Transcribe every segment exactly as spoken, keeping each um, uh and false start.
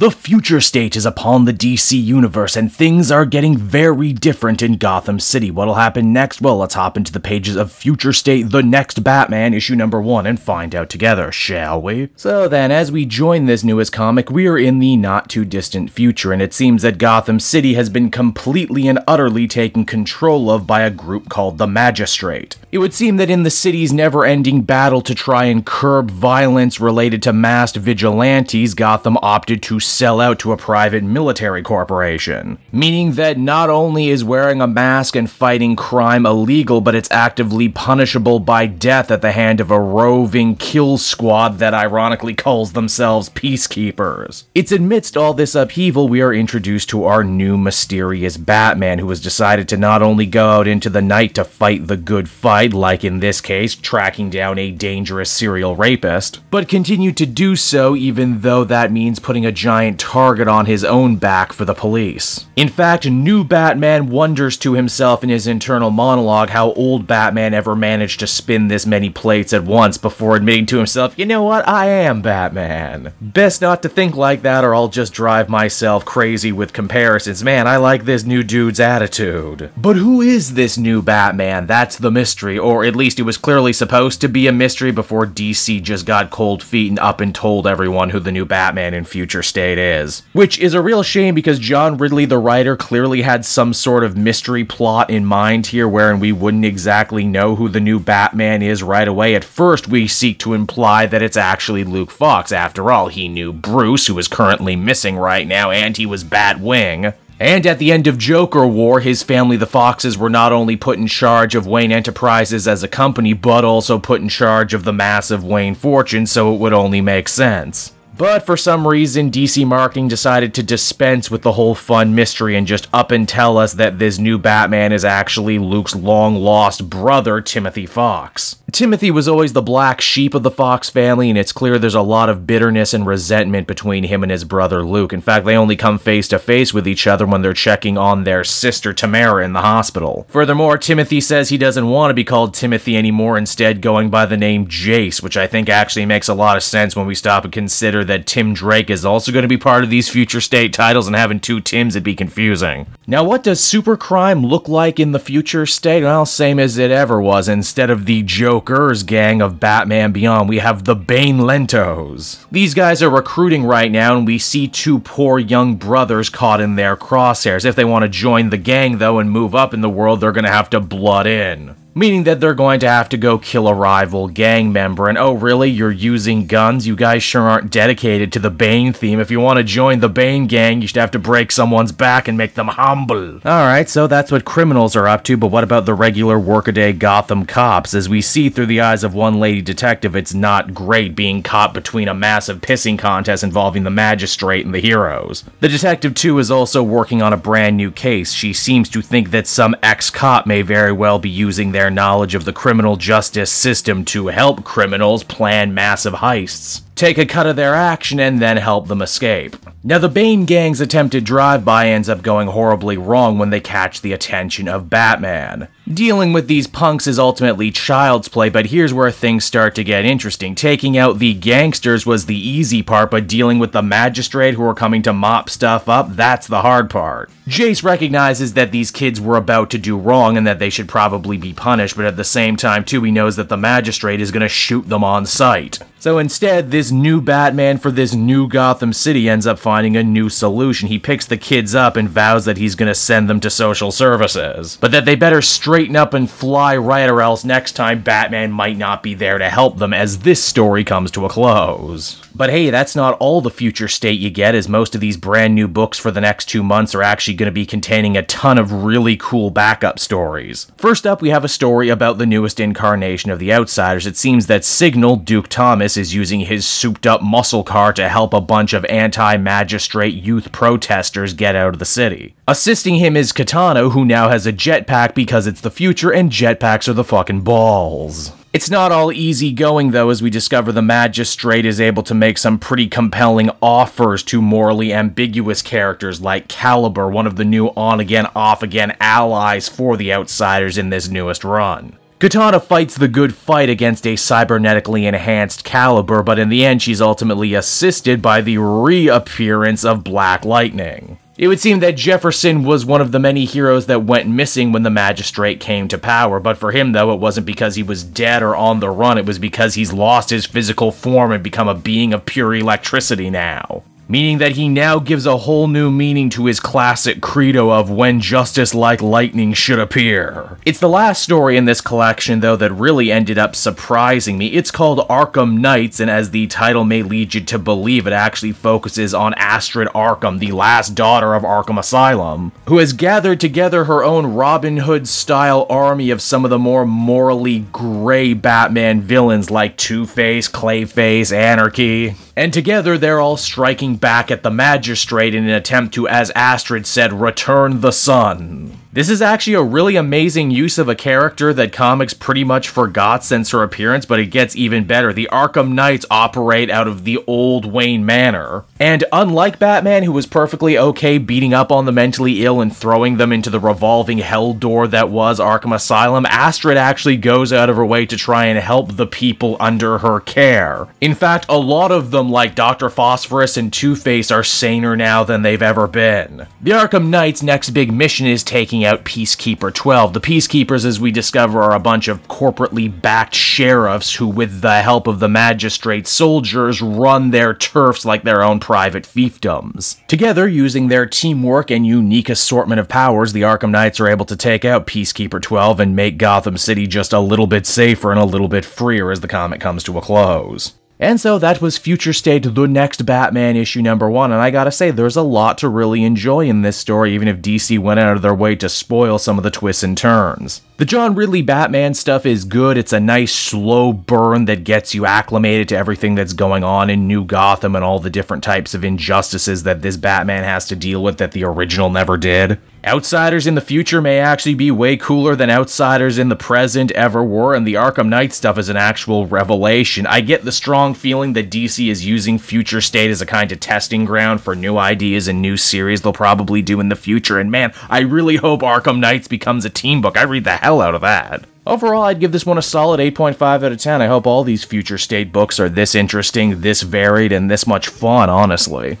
The future state is upon the D C universe, and things are getting very different in Gotham City. What'll happen next? Well, let's hop into the pages of Future State, The Next Batman, issue number one, and find out together, shall we? So then, as we join this newest comic, we are in the not-too-distant future, and it seems that Gotham City has been completely and utterly taken control of by a group called the Magistrate. It would seem that in the city's never-ending battle to try and curb violence related to masked vigilantes, Gotham opted to sell out to a private military corporation, meaning that not only is wearing a mask and fighting crime illegal, but it's actively punishable by death at the hand of a roving kill squad that ironically calls themselves Peacekeepers. It's amidst all this upheaval we are introduced to our new mysterious Batman, who has decided to not only go out into the night to fight the good fight, like in this case, tracking down a dangerous serial rapist, but continue to do so even though that means putting a giant target on his own back for the police. In fact, new Batman wonders to himself in his internal monologue how old Batman ever managed to spin this many plates at once before admitting to himself, you know what, I am Batman. Best not to think like that or I'll just drive myself crazy with comparisons. Man, I like this new dude's attitude. But who is this new Batman? That's the mystery, or at least it was clearly supposed to be a mystery before D C just got cold feet and up and told everyone who the new Batman in Future State is. Which is a real shame because John Ridley, the writer, clearly had some sort of mystery plot in mind here wherein we wouldn't exactly know who the new Batman is right away. At first, we seek to imply that it's actually Luke Fox. After all, he knew Bruce, who is currently missing right now, and he was Batwing. And at the end of Joker War, his family, the Foxes, were not only put in charge of Wayne Enterprises as a company, but also put in charge of the massive Wayne fortune, so it would only make sense. But for some reason, D C marketing decided to dispense with the whole fun mystery and just up and tell us that this new Batman is actually Luke's long-lost brother, Timothy Fox. Timothy was always the black sheep of the Fox family, and it's clear there's a lot of bitterness and resentment between him and his brother Luke. In fact, they only come face-to-face with each other when they're checking on their sister Tamara in the hospital. Furthermore, Timothy says he doesn't want to be called Timothy anymore, instead going by the name Jace, which I think actually makes a lot of sense when we stop and consider that that Tim Drake is also going to be part of these Future State titles, and having two Tims would be confusing. Now, what does super crime look like in the Future State? Well, same as it ever was. Instead of the Joker's gang of Batman Beyond, we have the Bane Lentos. These guys are recruiting right now, and we see two poor young brothers caught in their crosshairs. If they want to join the gang, though, and move up in the world, they're going to have to blood in. Meaning that they're going to have to go kill a rival gang member, and oh really, you're using guns? You guys sure aren't dedicated to the Bane theme. If you want to join the Bane Gang, you should have to break someone's back and make them humble. Alright, so that's what criminals are up to, but what about the regular workaday Gotham cops? As we see through the eyes of one lady detective, it's not great being caught between a massive pissing contest involving the magistrate and the heroes. The detective, too, is also working on a brand new case. She seems to think that some ex-cop may very well be using their Their knowledge of the criminal justice system to help criminals plan massive heists, take a cut of their action, and then help them escape. Now, the Bane Gang's attempted drive-by ends up going horribly wrong when they catch the attention of Batman. Dealing with these punks is ultimately child's play, but here's where things start to get interesting. Taking out the gangsters was the easy part, but dealing with the magistrate who are coming to mop stuff up, that's the hard part. Jace recognizes that these kids were about to do wrong and that they should probably be punished, but at the same time, too, he knows that the magistrate is going to shoot them on sight. So instead, this new Batman for this new Gotham City ends up finding a new solution. He picks the kids up and vows that he's going to send them to social services, but that they better straighten up and fly right, or else next time Batman might not be there to help them as this story comes to a close. But hey, that's not all the Future State you get, as most of these brand new books for the next two months are actually going to be containing a ton of really cool backup stories. First up, we have a story about the newest incarnation of the Outsiders. It seems that Signal, Duke Thomas, is using his souped-up muscle car to help a bunch of anti-magistrate youth protesters get out of the city. Assisting him is Katana, who now has a jetpack because it's the future and jetpacks are the fucking balls. It's not all easy going, though, as we discover the Magistrate is able to make some pretty compelling offers to morally ambiguous characters like Caliber, one of the new on-again, off-again allies for the Outsiders in this newest run. Katana fights the good fight against a cybernetically enhanced Caliber, but in the end she's ultimately assisted by the reappearance of Black Lightning. It would seem that Jefferson was one of the many heroes that went missing when the Magistrate came to power, but for him though, it wasn't because he was dead or on the run, it was because he's lost his physical form and become a being of pure electricity now. Meaning that he now gives a whole new meaning to his classic credo of when justice like lightning should appear. It's the last story in this collection, though, that really ended up surprising me. It's called Arkham Knights, and as the title may lead you to believe, it actually focuses on Astrid Arkham, the last daughter of Arkham Asylum, who has gathered together her own Robin Hood-style army of some of the more morally gray Batman villains like Two-Face, Clayface, Anarchy. And together, they're all striking back at the Magistrate in an attempt to, as Astrid said, return the sun. This is actually a really amazing use of a character that comics pretty much forgot since her appearance, but it gets even better. The Arkham Knights operate out of the old Wayne Manor. And unlike Batman, who was perfectly okay beating up on the mentally ill and throwing them into the revolving hell door that was Arkham Asylum, Astrid actually goes out of her way to try and help the people under her care. In fact, a lot of them, like Doctor Phosphorus and Two-Face, are saner now than they've ever been. The Arkham Knights' next big mission is taking out Peacekeeper twelve. The Peacekeepers, as we discover, are a bunch of corporately backed sheriffs who, with the help of the Magistrate's soldiers, run their turfs like their own private fiefdoms. Together, using their teamwork and unique assortment of powers, the Arkham Knights are able to take out Peacekeeper twelve and make Gotham City just a little bit safer and a little bit freer as the comic comes to a close. And so that was Future State, The Next Batman, issue number one, and I gotta say, there's a lot to really enjoy in this story, even if D C went out of their way to spoil some of the twists and turns. The John Ridley Batman stuff is good. It's a nice slow burn that gets you acclimated to everything that's going on in New Gotham and all the different types of injustices that this Batman has to deal with that the original never did. Outsiders in the future may actually be way cooler than Outsiders in the present ever were, and the Arkham Knight stuff is an actual revelation. I get the strong feeling that D C is using Future State as a kind of testing ground for new ideas and new series they'll probably do in the future, and man, I really hope Arkham Knights becomes a team book. I read the hell out of that. Overall, I'd give this one a solid eight point five out of ten. I hope all these Future State books are this interesting, this varied, and this much fun, honestly.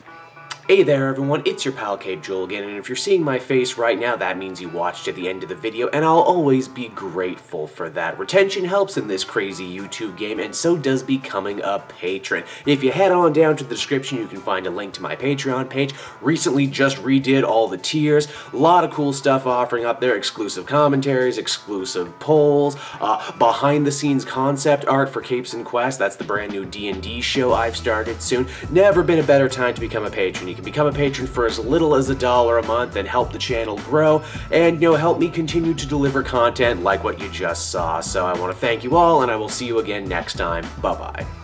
Hey there everyone, it's your pal Cape Jewel again, and if you're seeing my face right now, that means you watched to the end of the video, and I'll always be grateful for that. Retention helps in this crazy YouTube game, and so does becoming a patron. If you head on down to the description, you can find a link to my Patreon page. Recently just redid all the tiers, a lot of cool stuff offering up there, exclusive commentaries, exclusive polls, uh, behind-the-scenes concept art for Capes and Quest. That's the brand new D and D show I've started soon. Never been a better time to become a patron. You become a patron for as little as a dollar a month and help the channel grow and, you know, help me continue to deliver content like what you just saw. So I want to thank you all, and I will see you again next time. Bye-bye.